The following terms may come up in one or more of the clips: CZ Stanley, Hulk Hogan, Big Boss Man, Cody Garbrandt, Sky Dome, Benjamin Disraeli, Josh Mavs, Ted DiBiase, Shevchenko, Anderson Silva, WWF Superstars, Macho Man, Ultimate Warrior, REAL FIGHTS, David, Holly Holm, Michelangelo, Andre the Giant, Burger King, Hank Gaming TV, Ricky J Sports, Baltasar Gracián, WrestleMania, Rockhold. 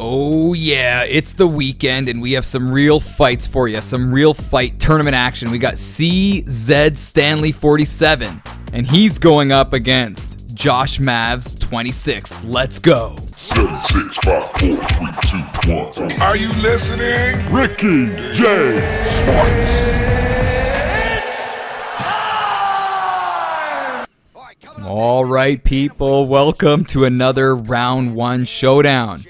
Oh yeah, it's the weekend and we have some real fights for you, some real fight tournament action. We got CZ Stanley 47 and he's going up against Josh Mavs 26. Let's go. 7, 6, 5, 4, 3, 2, 1. Are you listening? Ricky J Sports. All right, people, welcome to another round one showdown.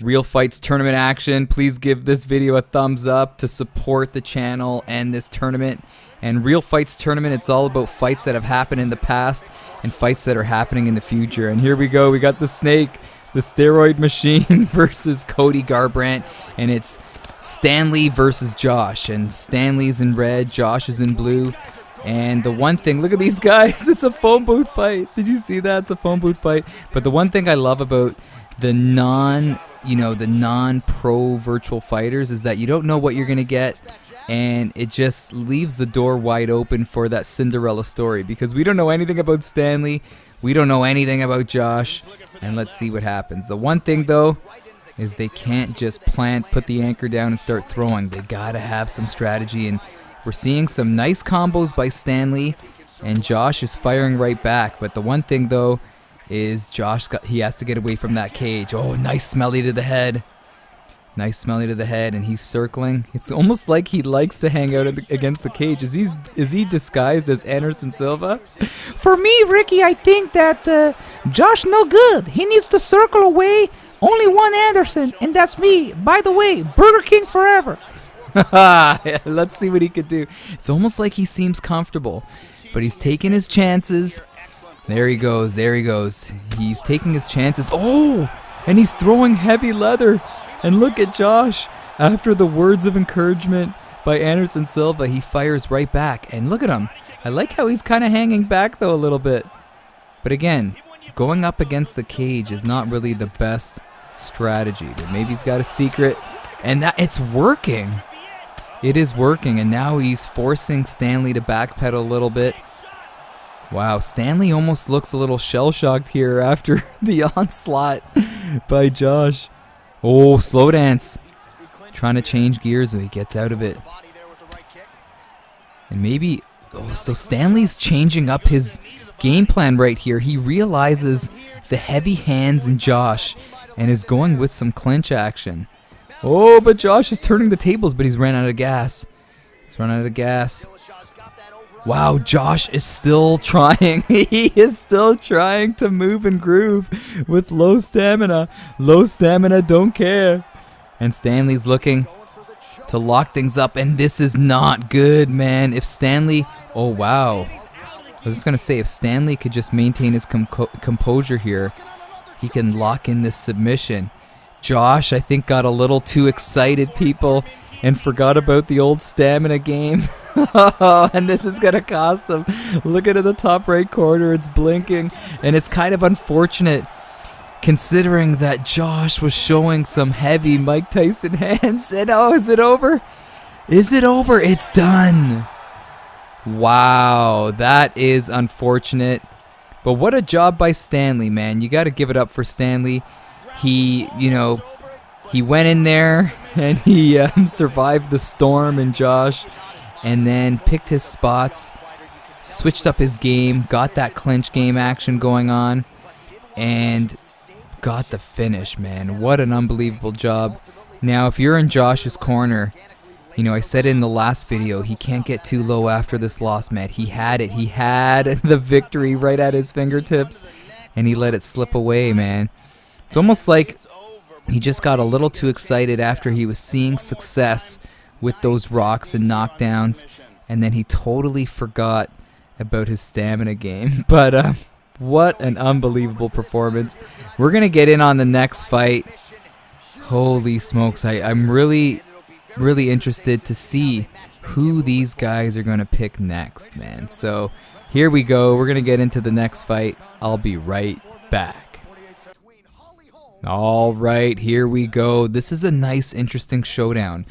Real Fights tournament action. Please give this video a thumbs up to support the channel and this tournament. And Real Fights tournament, it's all about fights that have happened in the past and fights that are happening in the future. And here we go. We got the Snake, the Steroid Machine versus Cody Garbrandt, and it's Stanley versus Josh. And Stanley's in red, Josh is in blue. And the one thing, look at these guys, it's a phone booth fight. Did you see that? It's a phone booth fight. But the one thing I love about the non-pro virtual fighters is that you don't know what you're gonna get, and it just leaves the door wide open for that Cinderella story, because we don't know anything about Stanley, we don't know anything about Josh, and let's see what happens. The one thing though is they can't just put the anchor down and start throwing. They gotta have some strategy, and we're seeing some nice combos by Stanley, and Josh is firing right back. But the one thing though is Josh, he has to get away from that cage. Oh, nice smelly to the head. Nice smelly to the head, and he's circling. It's almost like he likes to hang out against the cage. Is he disguised as Anderson Silva? For me, Ricky, I think that Josh no good. He needs to circle away. Only one Anderson, and that's me. By the way, Burger King forever. Let's see what he could do. It's almost like he seems comfortable, but he's taking his chances. There he goes, there he goes. He's taking his chances. Oh, and he's throwing heavy leather. And look at Josh. After the words of encouragement by Anderson Silva, he fires right back. And look at him. I like how he's kind of hanging back, though, a little bit. But again, going up against the cage is not really the best strategy. But maybe he's got a secret. And that it's working. It is working. And now he's forcing Stanley to backpedal a little bit. Wow, Stanley almost looks a little shell-shocked here after the onslaught by Josh. Oh, slow dance. Trying to change gears, so he gets out of it. And maybe... Oh, so Stanley's changing up his game plan right here. He realizes the heavy hands in Josh and is going with some clinch action. Oh, but Josh is turning the tables, but he's ran out of gas. He's run out of gas. Wow, Josh is still trying. He is still trying to move and groove with low stamina. Low stamina, don't care. And Stanley's looking to lock things up, and this is not good, man. If Stanley... Oh, wow. I was just going to say, if Stanley could just maintain his composure here, he can lock in this submission. Josh, I think, got a little too excited, people, and forgot about the old stamina game. And this is gonna cost him. Look at it in the top right corner, it's blinking, and it's kind of unfortunate considering that Josh was showing some heavy Mike Tyson hands. And oh, is it over? Is it over? It's done. Wow, that is unfortunate. But what a job by Stanley, man. You gotta give it up for Stanley. He, you know, he went in there and he survived the storm and Josh, and then picked his spots, switched up his game, got that clinch game action going on, and got the finish, man. What an unbelievable job. Now, if you're in Josh's corner, you know, I said in the last video, he can't get too low after this loss, man. He had it. He had the victory right at his fingertips, and he let it slip away, man. It's almost like he just got a little too excited after he was seeing success with those rocks and knockdowns, and then he totally forgot about his stamina game. But what an unbelievable performance. We're going to get in on the next fight. Holy smokes, I'm really interested to see who these guys are going to pick next, man. So here we go. We're going to get into the next fight. I'll be right back. All right, here we go. This is a nice, interesting showdown.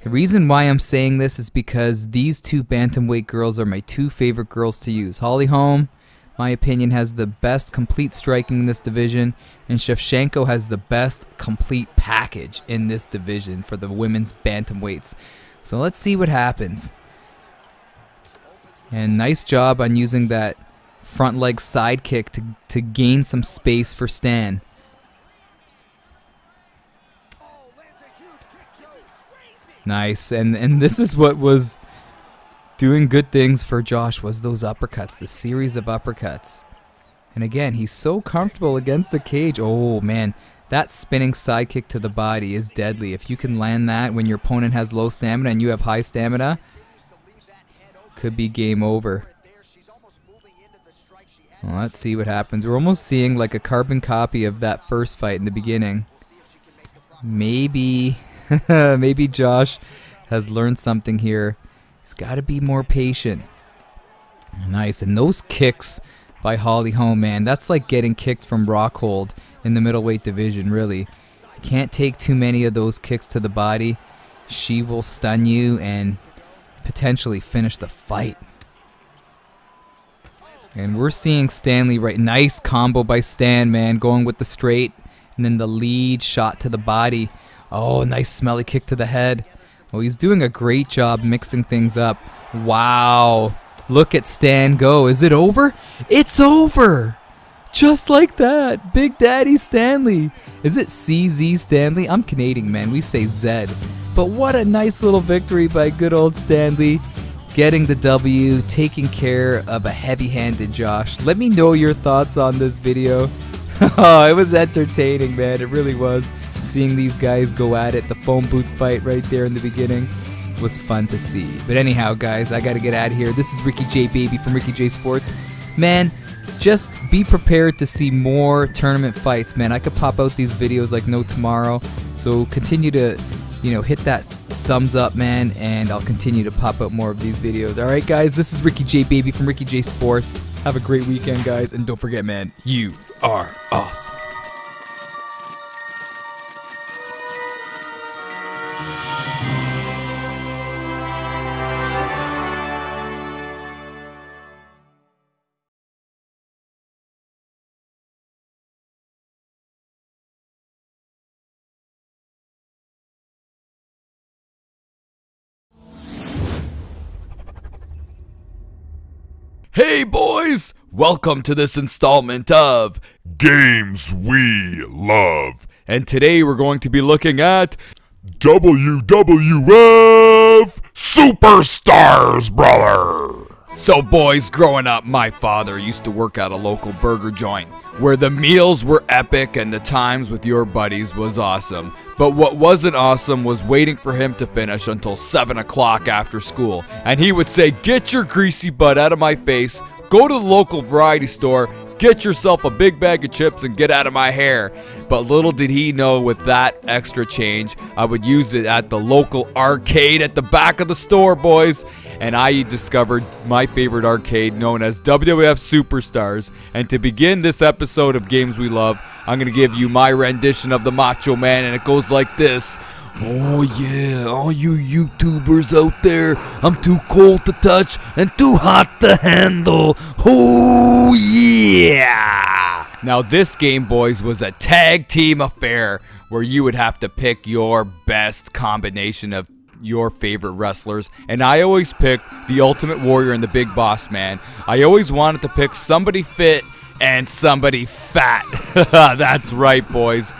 The reason why I'm saying this is because these two bantamweight girls are my two favorite girls to use. Holly Holm, my opinion, has the best complete striking in this division, and Shevchenko has the best complete package in this division for the women's bantamweights. So let's see what happens. And nice job on using that front leg side kick to gain some space for Stan. Nice, and this is what was doing good things for Josh, was those uppercuts, the series of uppercuts. And again, he's so comfortable against the cage. Oh man, that spinning sidekick to the body is deadly. If you can land that when your opponent has low stamina and you have high stamina, could be game over. Well, let's see what happens. We're almost seeing like a carbon copy of that first fight in the beginning. Maybe... maybe Josh has learned something here. He's got to be more patient. Nice, and those kicks by Holly Holm, man, that's like getting kicks from Rockhold in the middleweight division, really. Can't take too many of those kicks to the body. She will stun you and potentially finish the fight. And we're seeing Stanley right. Nice combo by Stan, man, going with the straight and then the lead shot to the body. Oh, nice smelly kick to the head. Oh, he's doing a great job mixing things up. Wow. Look at Stan go. Is it over? It's over. Just like that. Big Daddy Stanley. Is it CZ Stanley? I'm Canadian, man. We say Zed. But what a nice little victory by good old Stanley. Getting the W, taking care of a heavy-handed Josh. Let me know your thoughts on this video. Oh, it was entertaining, man. It really was. Seeing these guys go at it, the phone booth fight right there in the beginning was fun to see. But anyhow, guys, I gotta get out of here. This is Ricky J Baby from Ricky J Sports. Man, just be prepared to see more tournament fights, man. I could pop out these videos like no tomorrow. So continue to, you know, hit that thumbs up, man, and I'll continue to pop out more of these videos. Alright, guys, this is Ricky J Baby from Ricky J Sports. Have a great weekend, guys, and don't forget, man, you are awesome. Hey boys, welcome to this installment of Games We Love. And today we're going to be looking at WWF Superstars, brother. So boys, growing up, my father used to work at a local burger joint where the meals were epic and the times with your buddies was awesome. But what wasn't awesome was waiting for him to finish until 7 o'clock after school. And he would say, get your greasy butt out of my face, go to the local variety store, get yourself a big bag of chips and get out of my hair. But little did he know, with that extra change, I would use it at the local arcade at the back of the store, boys. And I discovered my favorite arcade, known as WWF Superstars. And to begin this episode of Games We Love, I'm going to give you my rendition of the Macho Man, and it goes like this. Oh yeah, all you YouTubers out there, I'm too cold to touch and too hot to handle. Oh yeah! Now this game, boys, was a tag team affair where you would have to pick your best combination of your favorite wrestlers, and I always picked the Ultimate Warrior and the Big Boss Man. I always wanted to pick somebody fit and somebody fat. That's right, boys.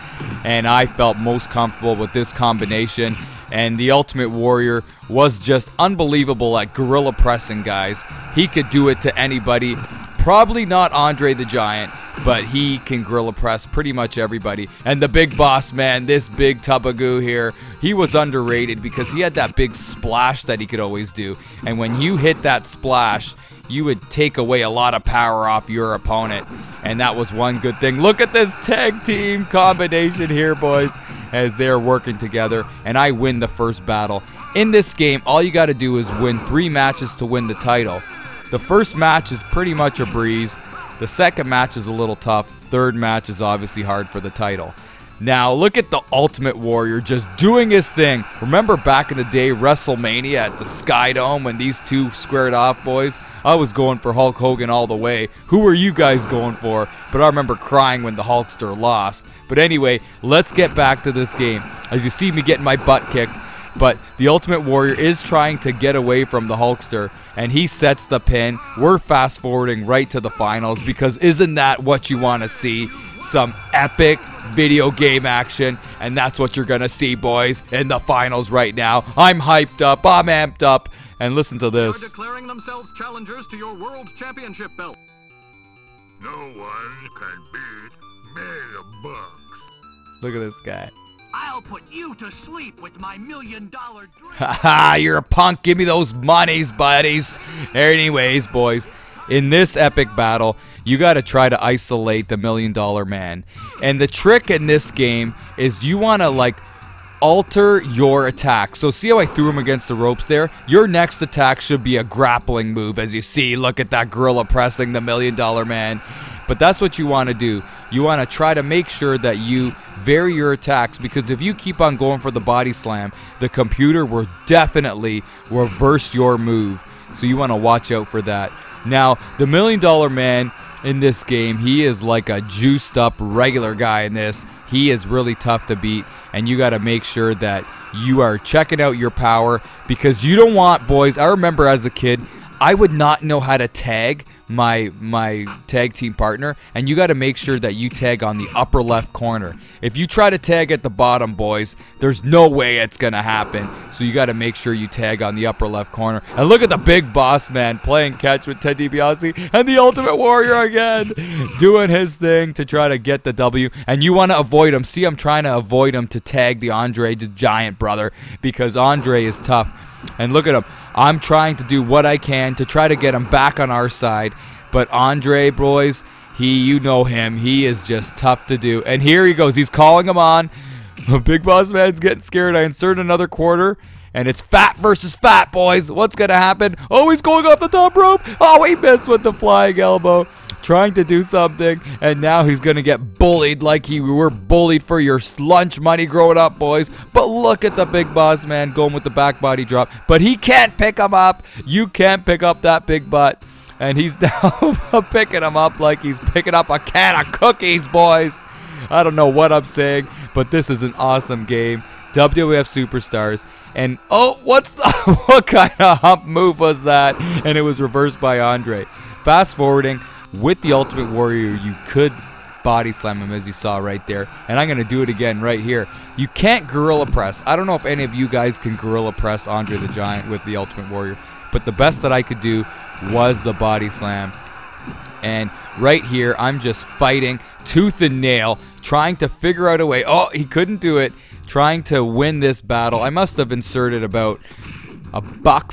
And I felt most comfortable with this combination. And the Ultimate Warrior was just unbelievable at gorilla pressing, guys. He could do it to anybody. Probably not Andre the Giant, but he can gorilla press pretty much everybody. And the Big Boss Man, this big tub of goo here, he was underrated because he had that big splash that he could always do. And when you hit that splash, you would take away a lot of power off your opponent. And that was one good thing. Look at this tag team combination here, boys, as they're working together. And I win the first battle. In this game, all you got to do is win 3 matches to win the title. The first match is pretty much a breeze. The second match is a little tough. Third match is obviously hard for the title. Now, look at the Ultimate Warrior just doing his thing. Remember back in the day, WrestleMania at the Sky Dome, when these two squared off, boys? I was going for Hulk Hogan all the way. Who were you guys going for? But I remember crying when the Hulkster lost. But anyway, let's get back to this game. As you see me getting my butt kicked, but the Ultimate Warrior is trying to get away from the Hulkster, and he sets the pin. We're fast-forwarding right to the finals, because isn't that what you want to see? Some epic video game action, and that's what you're going to see, boys, in the finals right now. I'm hyped up. I'm amped up. And listen to this. They are declaring themselves challengers to your world championship belt. No one can beat Megabucks. Look at this guy. I'll put you to sleep with my $1 million dream. Haha, you're a punk. Give me those monies, buddies. Anyways, boys, in this epic battle, you got to try to isolate the $1 million man. And the trick in this game is you want to, like, alter your attack. So see how I threw him against the ropes there? Your next attack should be a grappling move, as you see. Look at that gorilla pressing the $1 million man. But that's what you want to do. You want to try to make sure that you vary your attacks, because if you keep on going for the body slam, the computer will definitely reverse your move. So you want to watch out for that. Now, the $1 million man in this game, he is like a juiced up regular guy in this. He is really tough to beat, and you got to make sure that you are checking out your power, because you don't want, boys, I remember as a kid, I would not know how to tag my tag team partner, and you got to make sure that you tag on the upper left corner. If you try to tag at the bottom, boys, there's no way it's gonna happen. So you got to make sure you tag on the upper left corner. And look at the Big Boss Man playing catch with Ted DiBiase and the Ultimate Warrior again, doing his thing to try to get the W. And you want to avoid him. See, I'm trying to avoid him to tag the Andre the Giant, brother, because Andre is tough. And look at him. I'm trying to do what I can to try to get him back on our side. But Andre, boys, you know him. He is just tough to do. And here he goes. He's calling him on. Big Boss Man's getting scared. I insert another quarter. And it's fat versus fat, boys. What's going to happen? Oh, he's going off the top rope. Oh, he missed with the flying elbow. Trying to do something, and now he's gonna get bullied like we were bullied for your lunch money growing up, boys. But look at the Big Boss Man going with the back body drop, but he can't pick him up. You can't pick up that big butt, and he's now picking him up like he's picking up a can of cookies, boys. I don't know what I'm saying, but this is an awesome game, WWF Superstars. And oh, what kind of hump move was that? And it was reversed by Andre. Fast forwarding. With the Ultimate Warrior, you could body slam him, as you saw right there. And I'm going to do it again right here. You can't gorilla press. I don't know if any of you guys can gorilla press Andre the Giant with the Ultimate Warrior. But the best that I could do was the body slam. And right here, I'm just fighting tooth and nail, trying to figure out a way. Oh, he couldn't do it. Trying to win this battle. I must have inserted about a buck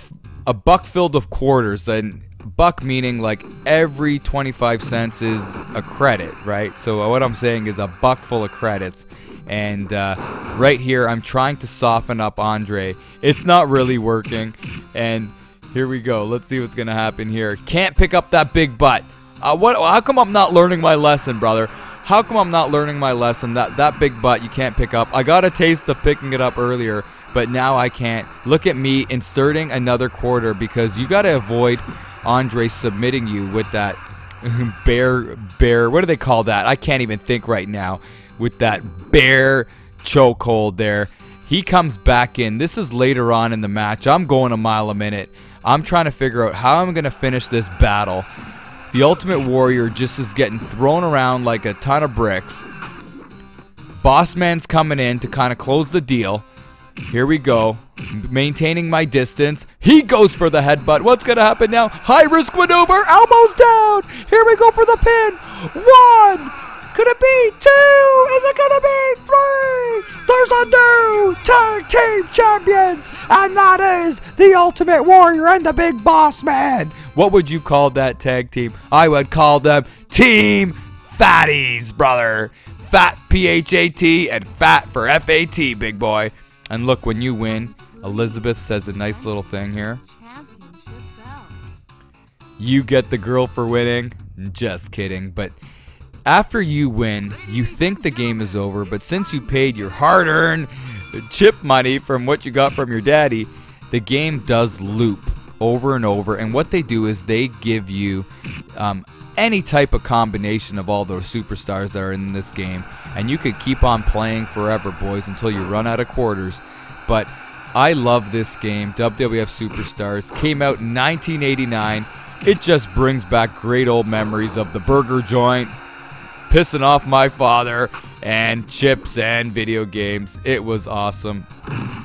filled of quarters. And buck meaning like every 25 cents is a credit, right? So what I'm saying is a buck full of credits. And right here, I'm trying to soften up Andre. It's not really working. And here we go. Let's see what's going to happen here. Can't pick up that big butt. How come I'm not learning my lesson, brother? How come I'm not learning my lesson? That big butt you can't pick up. I got a taste of picking it up earlier, but now I can't. Look at me inserting another quarter, because you got to avoid Andre submitting you with that bear, what do they call that? I can't even think right now. With that bear chokehold there. He comes back in. This is later on in the match. I'm going a mile a minute. I'm trying to figure out how I'm going to finish this battle. The Ultimate Warrior just is getting thrown around like a ton of bricks. Boss Man's coming in to kind of close the deal. Here we go. Maintaining my distance. He goes for the headbutt. What's going to happen now? High risk maneuver. Elbows down. Here we go for the pin. One. Could it be two? Is it going to be three? There's a new tag team champions. And that is the Ultimate Warrior and the Big Boss Man. What would you call that tag team? I would call them Team Fatties, brother. Fat P-H-A-T and fat for F-A-T, big boy. And look, when you win, Elizabeth says a nice little thing here. You get the girl for winning. Just kidding. But after you win, you think the game is over. But since you paid your hard-earned chip money from what you got from your daddy, the game does loop. over and over, and what they do is they give you any type of combination of all those superstars that are in this game, and you could keep on playing forever, boys, until you run out of quarters. But I love this game. WWF Superstars came out in 1989. It just brings back great old memories of the burger joint, pissing off my father, and chips and video games. It was awesome.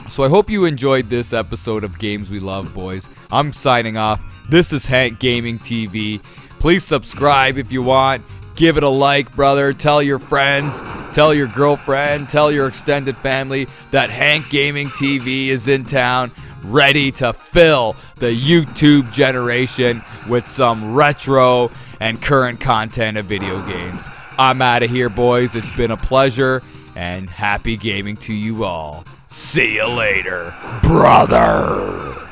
So I hope you enjoyed this episode of Games We Love, boys. I'm signing off. This is Hank Gaming TV. Please subscribe if you want. Give it a like, brother. Tell your friends, tell your girlfriend, tell your extended family that Hank Gaming TV is in town, ready to fill the YouTube generation with some retro and current content of video games. I'm out of here, boys. It's been a pleasure, and happy gaming to you all. See you later, brother.